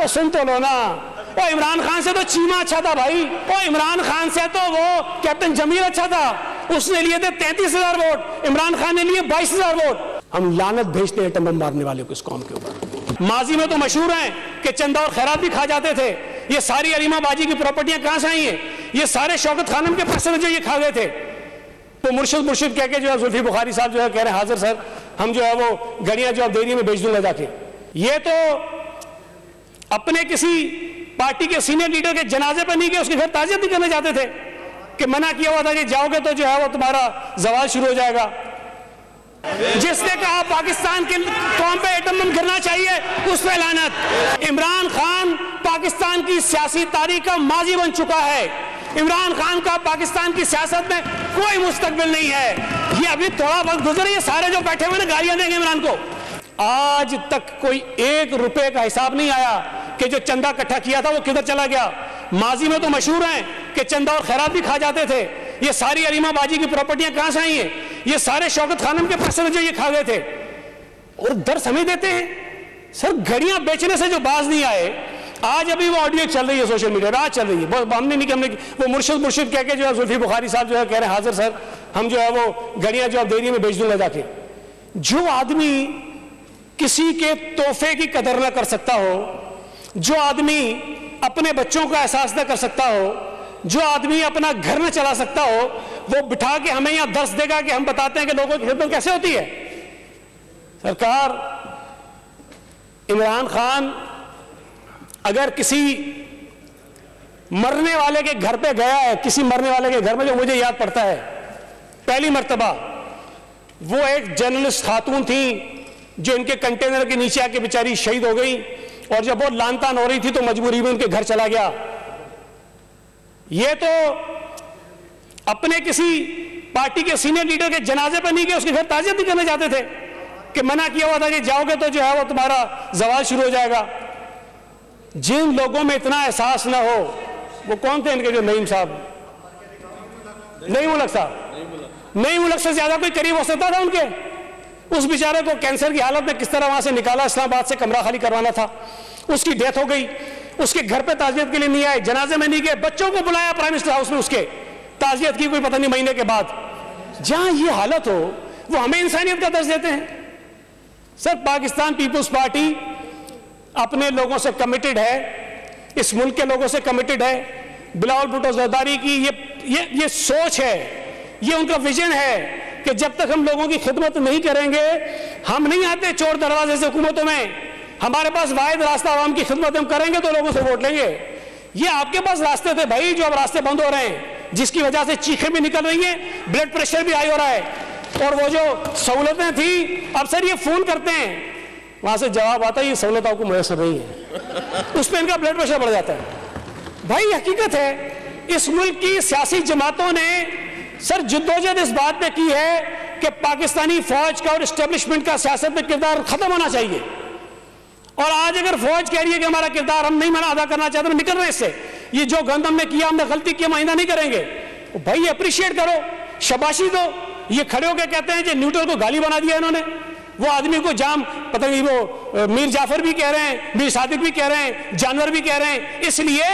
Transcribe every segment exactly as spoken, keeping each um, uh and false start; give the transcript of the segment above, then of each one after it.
तो सुन तो लो ना, वो इमरान खान से तो चीमा अच्छा था भाई, वो इमरान खान से तो वो कैप्टन जमीर अच्छा था, उसने लिए थे तैंतीस हजार वोट, इमरान खान ने लिए बाईस हजार वोट। हम लानत भेजते हैं टम्बम मारने वाले को इस कौम के ऊपर। माजी में तो मशहूर हैं कि चंदा और खैरात भी खा जाते थे। ये सारी अलीमा बाजी की प्रॉपर्टियां कहाँ से आई हैं? ये सारे शौकत खानम के पैसे जो ये खा गए थे। तो मुर्शिद मुर्शिद कह के जो है जुल्फी बुखारी साहब जो है कह रहे हैं हाजिर सर, हम जो है वो गड़ियाँ जो आप देरी में बेच दूंगा जाके। ये तो अपने किसी पार्टी के सीनियर लीडर के जनाजे पर नहीं गए, उसके घर ताज़ियत नहीं करने जाते थे कि मना किया हुआ था कि जाओगे तो जो है वो तुम्हारा जवाल शुरू हो जाएगा। जिसने कहा पाकिस्तान के कौम पे एटम बम गिरना चाहिए उस पर लानत। इमरान खान पाकिस्तान की सियासी तारीख का माजी बन चुका है। इमरान खान का पाकिस्तान की सियासत में कोई मुस्तकबिल नहीं है। ये अभी थोड़ा वक्त गुजरे, ये सारे जो बैठे हुए ना गालियां देंगे इमरान को। आज तक कोई एक रुपए का हिसाब नहीं आया कि जो चंदा इकट्ठा किया था वो किधर चला गया। माजी में तो मशहूर हैं कि चंदा और खैरात भी खा जाते थे। ये सारी अलीमा बाजी की प्रॉपर्टियां कहाँ से आई हैं? ये सारे शौकत खानम के पैसे जो ये खा गए थे। और दर्द हमें देते हैं सर, घड़ियां बेचने से जो बाज नहीं आए। आज अभी वो ऑडियो चल रही है सोशल मीडिया पर, आज चल रही है। हमने नहीं कि हमने वो मुर्शिद मुर्शिद कह के जो है जुल्फी बुखारी साहब जो है कह रहे हैं हाजिर सर, हम जो है वो घड़ियां जो आप देरी में बेच दूंगा जाके। जो आदमी किसी के तोहफे की कदर ना कर सकता हो, जो आदमी अपने बच्चों का एहसास ना कर सकता हो, जो आदमी अपना घर ना चला सकता हो, वो बिठा के हमें यहाँ दर्श देगा कि हम बताते हैं कि लोगों की खिदमत कैसे होती है। सरकार इमरान खान अगर किसी मरने वाले के घर पे गया है, किसी मरने वाले के घर में, जो मुझे याद पड़ता है पहली मर्तबा वो एक जर्नलिस्ट खातून थी जो इनके कंटेनर के नीचे आके बेचारी शहीद हो गई, और जब वो लान तान हो रही थी तो मजबूरी में उनके घर चला गया। ये तो अपने किसी पार्टी के सीनियर लीडर के जनाजे पर नहीं गए, उसके घर ताज़ियत नहीं करने जाते थे कि मना किया हुआ था कि जाओगे तो जो है वो तुम्हारा जवाल शुरू हो जाएगा। जिन लोगों में इतना एहसास ना हो वो कौन थे? इनके जो नईम साहब, नईम उलक साहब, नईम उलक से ज्यादा कोई करीब हो सकता था उनके? उस बेचारे को कैंसर की हालत में किस तरह वहां से निकाला, इस्लामाबाद से कमरा खाली करवाना था, उसकी डेथ हो गई, उसके घर पे ताज़ियत के लिए नहीं आए, जनाजे में नहीं गए, बच्चों को बुलाया प्राइम मिनिस्टर हाउस में, उसके ताज़ियत की कोई पता नहीं महीने के बाद। जहां ये हालत हो वो हमें इंसानियत का दर्ज देते हैं। सर पाकिस्तान पीपल्स पार्टी अपने लोगों से कमिटेड है, इस मुल्क के लोगों से कमिटेड है। बिलावल भुट्टो जरदारी की ये, ये ये सोच है, ये उनका विजन है कि जब तक हम लोगों की खिदमत नहीं करेंगे, हम नहीं आते चोर दरवाजे से हुकूमतों में, हमारे पास वाहिद रास्ता आवाम की खिदमत, हम करेंगे तो लोगों से वोट लेंगे। ये आपके पास रास्ते थे भाई, जो अब रास्ते बंद हो रहे हैं, जिसकी वजह से चीखें भी निकल रही हैं, ब्लड प्रेशर भी हाई हो रहा है, और वो जो सहूलतें थी अब सर ये फोन करते हैं वहां से जवाब आता है ये सहूलत आपको मुयसर नहीं है, उस पर इनका ब्लड प्रेशर बढ़ जाता है। भाई हकीकत है इस मुल्क की सियासी जमातों ने सर जुद्दोजहद इस बात पे की है कि पाकिस्तानी फौज का और इस्टेब्लिशमेंट का सियासत में किरदार खत्म होना चाहिए। और आज अगर फौज कह रही है कि हमारा किरदार हम नहीं मना अदा करना चाहते, हम निकल रहे इससे, ये जो गंद हमने किया, हमने गलती की, हम आइंदा नहीं करेंगे। तो भाई अप्रिशिएट करो, शबाशी दो। ये खड़े होकर कहते हैं कि न्यूट्रल को गाली बना दिया इन्होंने, वो आदमी को जाम पता नहीं, वो मीर जाफर भी कह रहे हैं, मीर सादिक भी कह रहे हैं, जानवर भी कह रहे हैं, इसलिए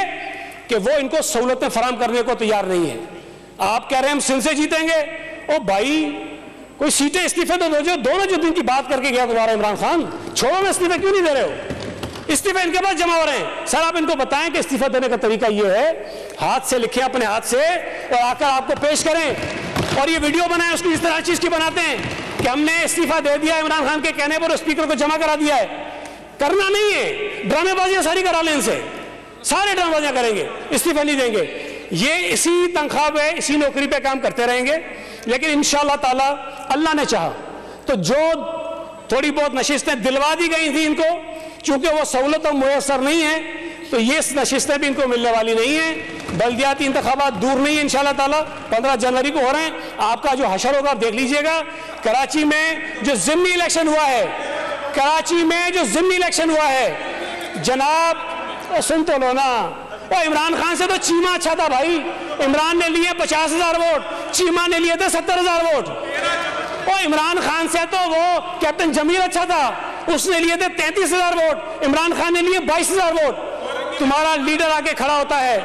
कि वो इनको सहूलतें फराहम करने को तैयार नहीं है। आप कह रहे हैं हम सिंध से जीतेंगे, ओ भाई कोई सीटें इस्तीफे तो दो, जो दोनों जो दिन की बात करके गया तुम्हारा इमरान खान, छोड़ो ना इस्तीफे क्यों नहीं दे रहे हो? इस्तीफे इनके पास जमा हो रहे हैं। सर आप इनको बताएं कि इस्तीफा देने का तरीका यह है, हाथ से लिखें अपने हाथ से और आकर आपको पेश करें, और ये वीडियो बनाएं उसकी इस तरह चीज की बनाते हैं कि हमने इस्तीफा दे दिया इमरान खान के कहने पर, स्पीकर को जमा करा दिया है। करना नहीं है, ड्रामेबाजियां सारी करा लें इनसे, सारे ड्रामेबाजियां करेंगे, इस्तीफा नहीं देंगे। ये इसी तनख्वाह पे, इसी नौकरी पे काम करते रहेंगे, लेकिन इंशाअल्लाह ताला अल्लाह ने चाहा तो जो थोड़ी बहुत नशिस्तें दिलवा दी गई थी इनको, चूंकि वो सहूलत और मुयसर नहीं है, तो ये नशिस्तें भी इनको मिलने वाली नहीं है। बल्दियाती इंतखाबात दूर नहीं है, इंशाअल्लाह ताला पंद्रह जनवरी को हो रहे हैं। आपका जो हशर होगा आप देख लीजिएगा। कराची में जो जिम्नी इलेक्शन हुआ है, कराची में जो जिम्नी इलेक्शन हुआ है जनाब, तो सुन तो लो ना, इमरान खान से तो चीमा अच्छा था भाई, इमरान ने लिए पचास हजार वोट, चीमा ने लिए थे सत्तर हजार वोट, और इमरान खान से तो वो कैप्टन जमीर अच्छा था, उसने लिए थे तैंतीस हजार वोट, इमरान खान ने लिए बाईस हजार वोट। तुम्हारा लीडर आके खड़ा होता है,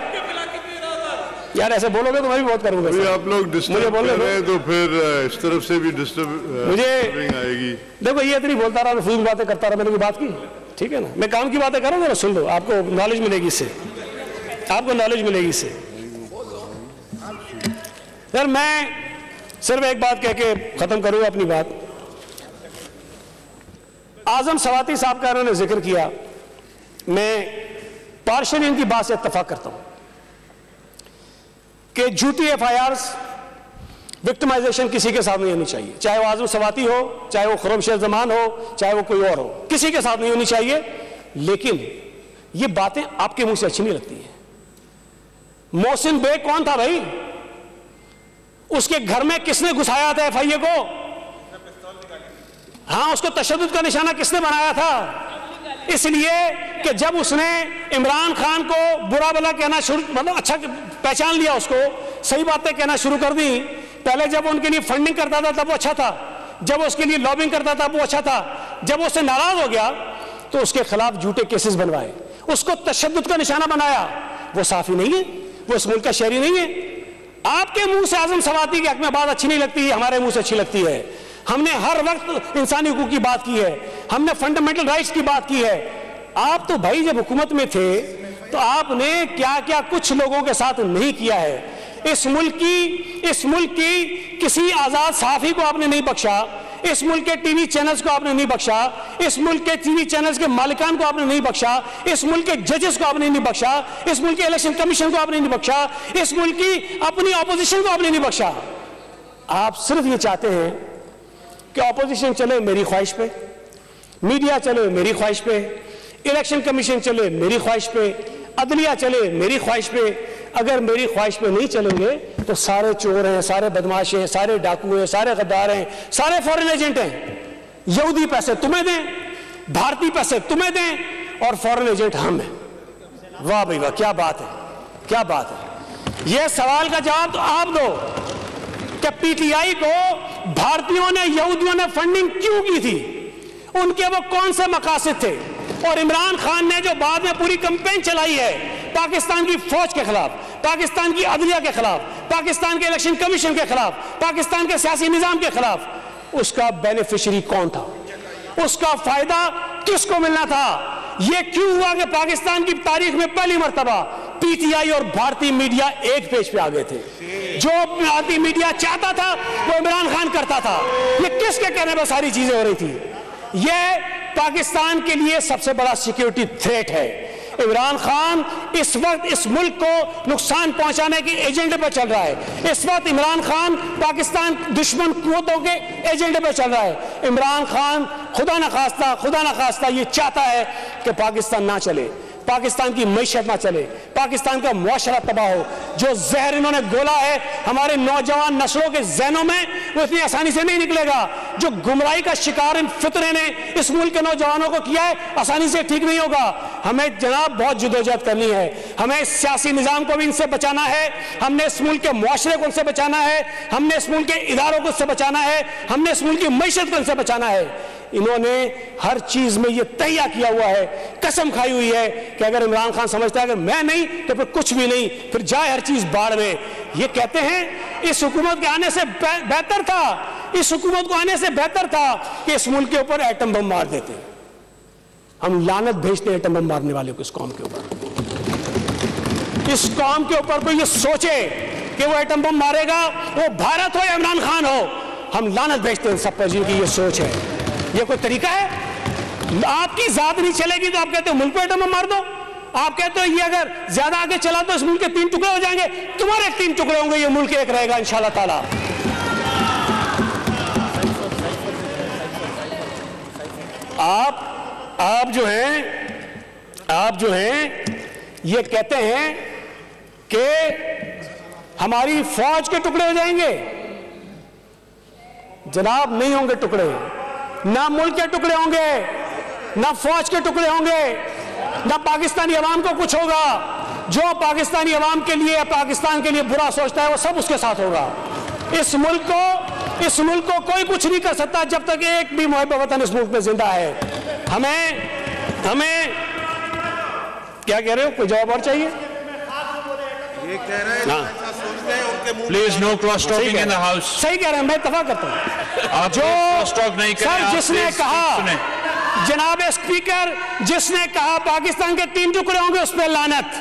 यार ऐसे बोलोगे तो मैं भी बहुत करूंगा। आप लोग डिस्टर्ब कर रहे हैं तो फिर इस तरफ से भी डिस्टर्ब मुझे आएगी। देखो ये इतनी बोलता रहा, फजूल बातें करता रहा, मैंने कोई बात की? ठीक है ना, मैं काम की बातें करूंगा ना, सुन लो, आपको नॉलेज मिलेगी इससे, आपको नॉलेज मिलेगी इससे। यार मैं सिर्फ एक बात कह के खत्म करूंगा अपनी बात। आजम सवाती साहब का उन्होंने जिक्र किया, मैं पार्शली इनकी बात से इत्तफाक करता हूँ कि झूठी एफ आई आर विक्टिमाइजेशन किसी के साथ नहीं होनी चाहिए, चाहे वो आजम सवाती हो, चाहे वो खुरम शेर जमान हो, चाहे वो कोई और हो, किसी के साथ नहीं होनी चाहिए। लेकिन ये बातें आपके मुंह से अच्छी नहीं लगती हैं। मोहसिन बेग कौन था भाई? उसके घर में किसने घुसाया था एफ आई ए को? हाँ, उसको तशद्दुद का निशाना किसने बनाया था? इसलिए कि जब उसने इमरान खान को बुरा भला कहना शुरू, मतलब अच्छा पहचान लिया, उसको सही बातें कहना शुरू कर दी। पहले जब उनके लिए फंडिंग करता था तब वो अच्छा था, जब उसके लिए लॉबिंग करता था वो अच्छा था, जब उससे नाराज हो गया तो उसके खिलाफ झूठे केसेस बनवाए, उसको तशद्दुद का निशाना बनाया। वो साफी नहीं है, वो इस मुल्क का शहरी नहीं है। आपके मुंह से आजम सवाती की हक बात अच्छी नहीं लगती, हमारे मुंह से अच्छी लगती है। हमने हर वक्त इंसानी हकूक़ की बात की है, हमने फंडामेंटल राइट्स की बात की है। आप तो भाई जब हुकूमत में थे तो आपने क्या क्या कुछ लोगों के साथ नहीं किया है। इस मुल्क की इस मुल्क की किसी आज़ाद सहाफ़ी को आपने नहीं बख्शा, इस मुल्क के टीवी चैनल्स को आपने नहीं बख्शा, इस मुल्क के टीवी चैनल्स के मालिकान को आपने नहीं बख्शा, इस मुल्क के जजेस को आपने नहीं बख्शा, इस मुल्क के इलेक्शन कमीशन को आपने नहीं बख्शा, इस मुल्क की अपनी अपोजिशन को आपने नहीं बख्शा। आप सिर्फ ये चाहते हैं कि ऑपोजिशन चले मेरी ख्वाहिश पे, मीडिया चले मेरी ख्वाहिश पे, इलेक्शन कमीशन चले मेरी ख्वाहिश पे, अदलिया चले मेरी ख्वाहिश पे। अगर मेरी ख्वाहिश पे नहीं चलेंगे तो सारे चोर हैं, सारे बदमाश हैं, सारे डाकू हैं, सारे गद्दार हैं, सारे फॉरेन एजेंट हैं। यहूदी पैसे तुम्हें दें, भारतीय पैसे तुम्हें दें और फॉरेन एजेंट हम हैं। वाह भाई वाह, क्या बात है, क्या बात है। यह सवाल का जवाब तो आप दो कि पीटीआई को भारतीयों ने, यहूदियों ने फंडिंग क्यों की थी, उनके वो कौन से मकासद थे। और इमरान खान ने जो बाद में पूरी कैंपेन चलाई है पाकिस्तान की फौज के खिलाफ, पाकिस्तान की अदलिया के खिलाफ, पाकिस्तान के इलेक्शन कमीशन के खिलाफ, पाकिस्तान के सियासी निजाम के खिलाफ, उसका बेनिफिशियरी कौन था, उसका फायदा किसको मिलना था? यह क्यों हुआ कि पाकिस्तान की तारीख में पहली मरतबा पीटीआई और भारतीय मीडिया एक पेज पे आ गए थे। जो भारतीय मीडिया चाहता था वो इमरान खान करता था। ये किसके कहने पर सारी चीजें हो रही थी? ये पाकिस्तान के लिए सबसे बड़ा सिक्योरिटी थ्रेट है। इमरान खान इस वक्त इस मुल्क को नुकसान पहुंचाने के एजेंडे पर चल रहा है। इस वक्त इमरान खान पाकिस्तान दुश्मन कुव्वतों के एजेंडे पर चल रहा है। इमरान खान खुदा न खास्ता खुदा न खास्ता ये चाहता है कि पाकिस्तान ना चले, पाकिस्तान की मैशत ना चले, पाकिस्तान का मुआशरा तबाह हो। जो जहर इन्होंने गोला है हमारे नौजवान नस्लों के जहनों में, वो इतनी आसानी से नहीं निकलेगा। जो गुमराही का शिकार इन फितरे ने इस मुल्क के नौजवानों को किया है, आसानी से ठीक नहीं होगा। हमें जनाब बहुत जदोजहद करनी है, हमें सियासी निज़ाम को भी इनसे बचाना है, हमने इस मुल्क के मुआशरे को इनसे बचाना है, हमने इस मुल्क के इदारों को इससे बचाना है, हमने इस मुल्क की मैशत को इनसे बचाना है। इन्होंने हर चीज में ये तय किया हुआ है, कसम खाई हुई है कि अगर इमरान खान समझता है अगर मैं नहीं तो फिर कुछ भी नहीं, फिर जाए हर चीज बाढ़ में। ये कहते हैं इस हुकूमत के आने से बेहतर था, इस हुकूमत को आने से बेहतर था कि इस मुल्क के ऊपर एटम बम मार देते। हम लानत भेजते हैं एटम बम मारने वाले को, इस कौम के ऊपर, इस कौम के ऊपर कोई ये सोचे कि वो एटम बम मारेगा, वो भारत हो या इमरान खान हो, हम लानत भेजते हैं सब पर जिनकी ये सोच है। ये कोई तरीका है? आपकी जात नहीं चलेगी तो आप कहते हो मुल्क को एटम बम मार दो, आप कहते हो ये अगर ज्यादा आगे चला तो इस मुल्क के तीन टुकड़े हो जाएंगे। तुम्हारे तीन टुकड़े होंगे, ये मुल्क एक रहेगा इंशाल्लाह ताला। आप आप जो हैं आप जो हैं ये कहते हैं कि हमारी फौज के टुकड़े हो जाएंगे। जनाब नहीं होंगे टुकड़े, ना मुल्क के टुकड़े होंगे, ना फौज के टुकड़े होंगे, ना पाकिस्तानी अवाम को कुछ होगा। जो पाकिस्तानी अवाम के लिए, पाकिस्तान के लिए बुरा सोचता है वो सब उसके साथ होगा। इस मुल्क को इस मुल्क को कोई कुछ नहीं कर सकता जब तक एक भी मुहब्ब वतन इस मुल्क में जिंदा है। हमें हमें क्या कह रहे हो, कोई जवाब और चाहिए? ये कह रहे हैं ऐसा सोचते हैं उनके मुंह, please no cross talking in the house. सही कह रहे हैं, मैं इत्तफा करता हूँ। जो क्रॉस टॉक नहीं कर रहे, जिसने कहा, जनाब स्पीकर, जिसने कहा पाकिस्तान के तीन टुकड़े होंगे उस पर लानत,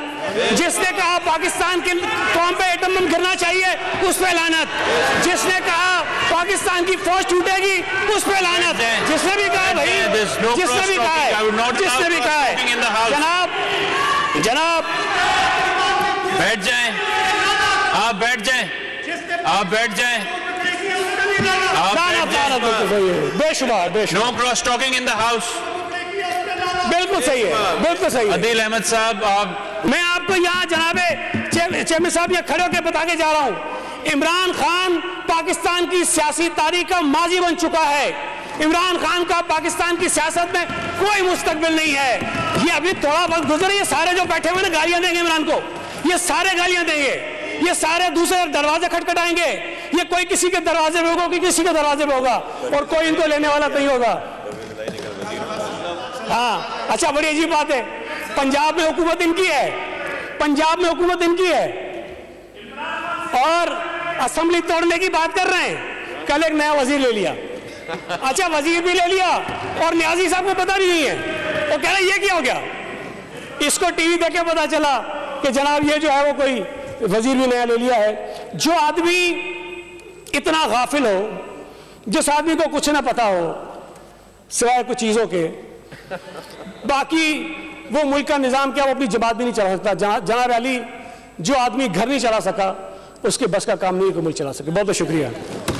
जिसने कहा पाकिस्तान के कौम पे एटम बम गिरना चाहिए उस पे लानत, जिसने कहा पाकिस्तान की फौज टूटेगी उस पे लानत, जिसने भी कहा भाई, जिसने भी कहा है, जिसने भी कहा है। जनाब जनाब बैठ जाएं, आप बैठ जाएं, आप बैठ जाएं, बेशुमार बेशुमार। No cross talking in the house. बिल्कुल सही है, बिल्कुल सही है। अदील अहमद साहब, आप, मैं आपको यहाँ जनाबे चेयरमैन साहब यहाँ खड़े होकर बता के जा रहा हूँ, इमरान खान पाकिस्तान की सियासी तारीख का माजी बन चुका है। इमरान खान का पाकिस्तान की सियासत में कोई मुस्तकबिल नहीं है। ये अभी थोड़ा वक्त गुजरे, ये सारे जो बैठे हुए ना गालियाँ देंगे इमरान को, ये सारे गालियाँ देंगे, ये सारे दूसरे दरवाजे खटखटाएंगे। ये कोई किसी के दरवाजे में होगा, कोई किसी के दरवाजे में होगा, और कोई इनको लेने वाला नहीं होगा। हाँ अच्छा, बड़ी अजीब बात है, पंजाब में हुकूमत इनकी है, पंजाब में हुकूमत इनकी है, और असेंबली तोड़ने की बात कर रहे हैं। कल एक नया वजीर ले लिया, अच्छा वजीर भी ले लिया, और न्याजी साहब को पता भी नहीं है, वो कह रहे ये क्या हो गया। इसको टीवी देख के पता चला कि जनाब ये जो है वो कोई वजीर भी नया ले लिया है। जो आदमी इतना गाफिल हो, जिस आदमी को कुछ ना पता हो सिवाय कुछ चीज़ों के, बाकी वो मुल्क का निज़ाम क्या, वो अपनी जमात भी नहीं चला सकता। जनाब अली, जो आदमी घर नहीं चला सका उसके बस का काम नहीं है कि मुल्क चला सके। बहुत बहुत शुक्रिया।